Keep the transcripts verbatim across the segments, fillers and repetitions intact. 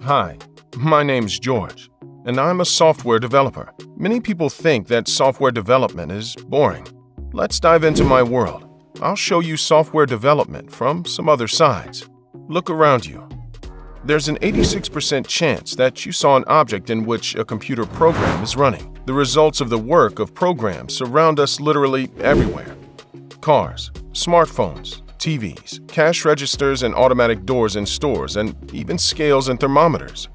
Hi, my name's George, and I'm a software developer. Many people think that software development is boring. Let's dive into my world. I'll show you software development from some other sides. Look around you. There's an eighty-six percent chance that you saw an object in which a computer program is running. The results of the work of programs surround us literally everywhere. Cars, smartphones, T Vs, cash registers and automatic doors in stores, and even scales and thermometers.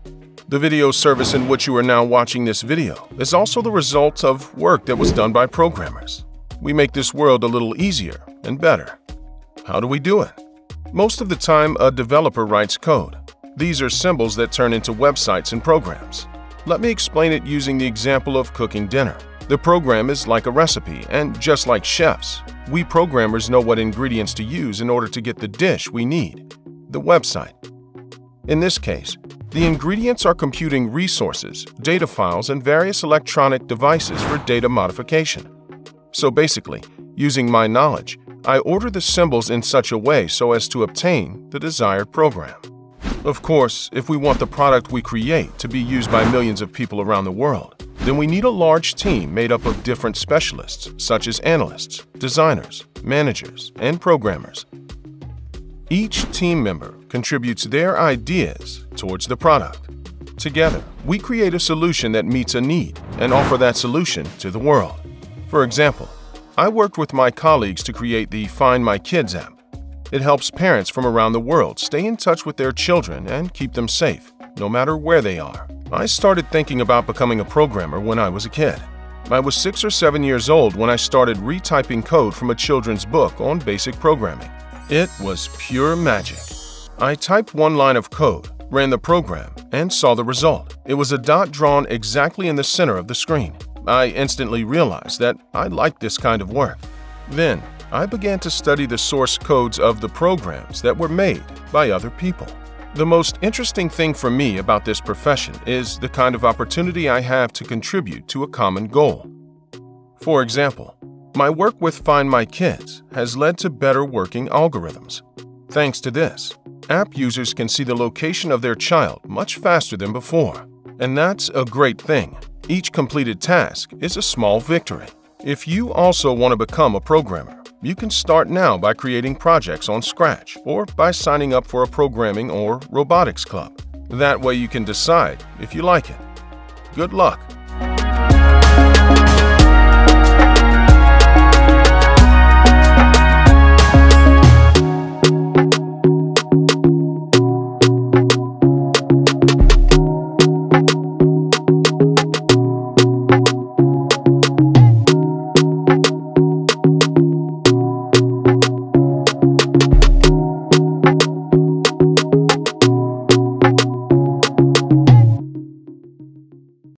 The video service in which you are now watching this video is also the result of work that was done by programmers. We make this world a little easier and better. How do we do it? Most of the time, a developer writes code. These are symbols that turn into websites and programs. Let me explain it using the example of cooking dinner. The program is like a recipe, and just like chefs, we programmers know what ingredients to use in order to get the dish we need, the website. In this case, the ingredients are computing resources, data files, and various electronic devices for data modification. So basically, using my knowledge, I order the symbols in such a way so as to obtain the desired program. Of course, if we want the product we create to be used by millions of people around the world, then we need a large team made up of different specialists, such as analysts, designers, managers, and programmers. Each team member contributes their ideas towards the product. Together, we create a solution that meets a need and offer that solution to the world. For example, I worked with my colleagues to create the Find My Kids app. It helps parents from around the world stay in touch with their children and keep them safe, no matter where they are. I started thinking about becoming a programmer when I was a kid. I was six or seven years old when I started retyping code from a children's book on basic programming. It was pure magic. I typed one line of code, ran the program, and saw the result. It was a dot drawn exactly in the center of the screen. I instantly realized that I liked this kind of work. Then, I began to study the source codes of the programs that were made by other people. The most interesting thing for me about this profession is the kind of opportunity I have to contribute to a common goal. For example, my work with Find My Kids has led to better working algorithms. Thanks to this, app users can see the location of their child much faster than before. And that's a great thing. Each completed task is a small victory. If you also want to become a programmer, you can start now by creating projects on Scratch or by signing up for a programming or robotics club. That way you can decide if you like it. Good luck!